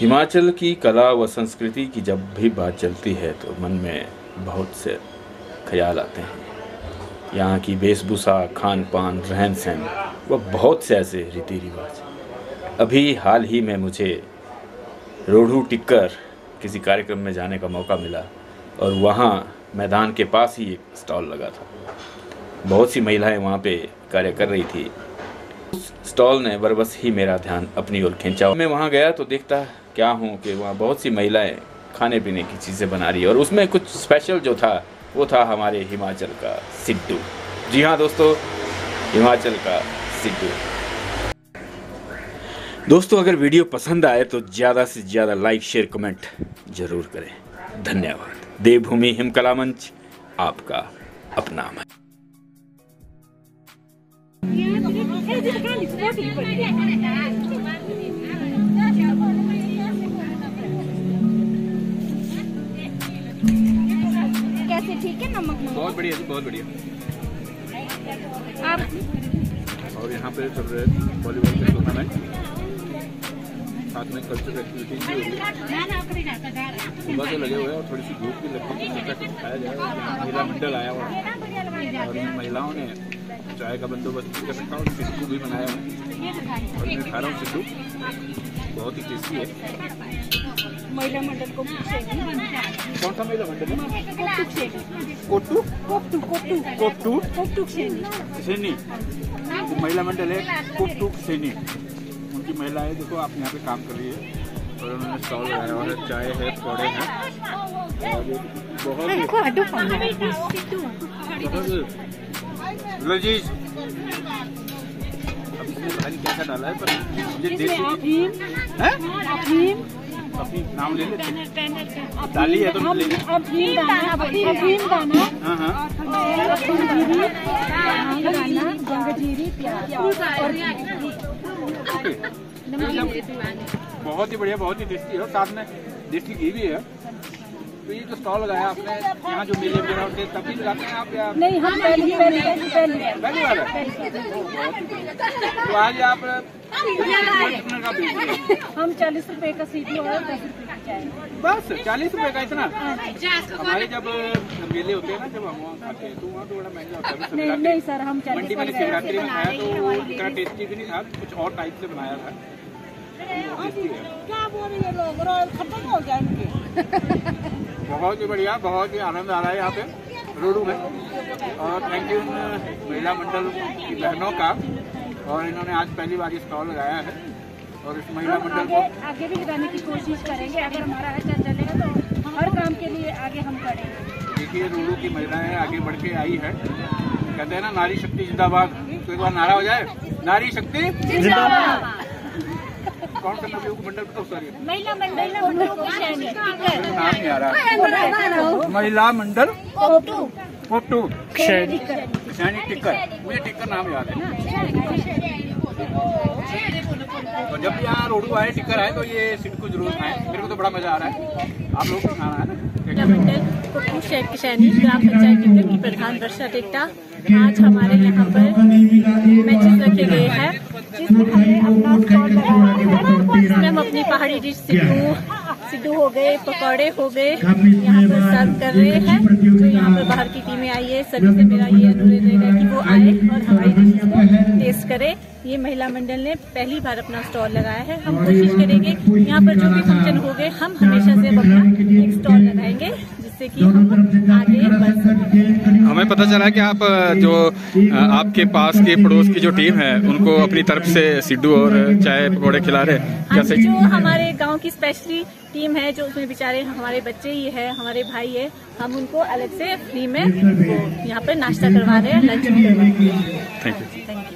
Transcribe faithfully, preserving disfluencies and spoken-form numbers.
हिमाचल की कला व संस्कृति की जब भी बात चलती है तो मन में बहुत से ख्याल आते हैं। यहाँ की वेशभूषा, खान पान, रहन सहन व बहुत से ऐसे रीति रिवाज। अभी हाल ही में मुझे रोहड़ू टिक्कर किसी कार्यक्रम में जाने का मौका मिला और वहाँ मैदान के पास ही एक स्टॉल लगा था। बहुत सी महिलाएं वहाँ पे कार्य कर रही थी। उस स्टॉल ने बरबस ही मेरा ध्यान अपनी ओर खींचा। मैं वहाँ गया तो देखता क्या हूँ कि वहाँ बहुत सी महिलाएं खाने पीने की चीज़ें बना रही है और उसमें कुछ स्पेशल जो था वो था हमारे हिमाचल का सिड्डू। जी हाँ दोस्तों, हिमाचल का सिड्डू। दोस्तों, अगर वीडियो पसंद आए तो ज़्यादा से ज़्यादा लाइक, शेयर, कमेंट ज़रूर करें। धन्यवाद। देवभूमि हिमकला मंच आपका अपना मंच। कैसे, ठीक है? नमक बहुत बढ़िया, बहुत बढ़िया। आप और यहाँ पे चल रहे वॉलीबॉल का टूर्नामेंट, साथ में कल्चरल एक्टिविटीज भी सुबह से लगे हुए हैं और थोड़ी सी धूप भी लगती है। खाया जाएगा। महिला मंडल आया हुआ है और इन महिलाओं ने चाय का बंदोबस्त कर रखा और सिड्डू भी बनाया है और मैं खा रहा हूँ। सिड्डू बहुत ही टेस्टी है। महिला मंडल को कौन सा महिला मंडल? कोटू कोटू कोटू कोटू कोटुकशेनी महिला मंडल है। कोटुकशेनी उनकी महिला है। देखो, आप यहाँ पे काम कर रही है और उन्होंने स्टॉल लगाया हुआ है। चाय है, पकौड़े हैं, बहुत लजीज। अब भाई कैसा डाला है पर मुझे अफीम अफीम नाम ले लेते डाली है तो ले लेंगे। अफीम दाना, हाँ हाँ, गंगाजीरी, प्याज बहुत ही बढ़िया, बहुत ही टेस्टी है। साथ में देसी घी भी है। तो ये जो स्टॉल लगाया आपने यहाँ, जो मेले वगैरह होते हैं तभी लगाते हैं आप या नहीं? हम पहली पहली पहली पहली बार है। तो आज आप हम चालीस रुपए का सीटी और दस रुपए का चाय, बस चालीस रुपए का इतना। हमारे जब मेले होते हैं ना, जब हम वहाँ खाते हैं तो वहाँ तो बड़ा महंगा होता है। नहीं नहीं सर, हम मंडी में शिवरात्रि में खाया तो इतना टेस्टी भी नहीं था। कुछ और टाइप से बनाया था। क्या बोल रही है लोग, खत्म हो गया इनके। बहुत ही बढ़िया, बहुत ही आनंद आ रहा है यहाँ पे रोहड़ू में। और थैंक यू महिला मंडल की बहनों का। और इन्होंने आज पहली बार स्टॉल लगाया है और इस महिला मंडल को आगे भी लगाने की कोशिश करेंगे। अगर हमारा अच्छा चलेगा तो हर काम के लिए आगे हम बढ़ेंगे। देखिए, रोहड़ू की महिलाएं आगे बढ़ के आई है। कहते हैं ना, नारी शक्ति जिंदाबाद। तो एक बार नारा हो जाए, नारी शक्ति जिंदाबाद। कौन सा मंडल बताओ? सॉरी, महिला मंडल महिला मंडल कोटू कोटुक्षेणी टिक्कर। मुझे टिक्कर नाम याद है। तो जब यहाँ रोहड़ू आए, टिक्कर आए तो ये सिड्डू जरूर खाएं। मेरे को तो बड़ा मजा आ रहा है। आप लोग को खाना है ना? महिला मंडल कोटुक्षेणी ग्राम पंचायत टिक्कर की प्रधान वर्षा टेक्टा। आज हमारे यहाँ पर मैचेस रखे गए हैं जिसमें हमने अपना स्टॉल लगाया है। इसमें हम अपनी पहाड़ी डिश सिड्डू सिड्डू हो गए, पकौड़े हो गए, यहाँ पर सर्व कर रहे हैं। तो यहाँ पर बाहर की टीमें आई है। सभी से मेरा ये अनुरोध रहेगा कि वो आए और हमारी डिश को टेस्ट करें। ये महिला मंडल ने पहली बार अपना स्टॉल लगाया है। हम कोशिश करेंगे यहाँ पर जो भी फंक्शन हो गए, हम हमेशा से अपना एक स्टॉल लगाएंगे जिससे कि हम आगे बढ़ सकें। हमें पता चला कि आप जो आपके पास के पड़ोस की जो टीम है उनको अपनी तरफ से सिड्डू और चाय पकौड़े खिला रहे क्या? सही, जो हमारे गांव की स्पेशली टीम है, जो उसमें बेचारे हमारे बच्चे ही है, हमारे भाई है, हम उनको अलग से फ्री में यहाँ पे नाश्ता करवा रहे हैं, लंच करवा रहे हैं। Thank you.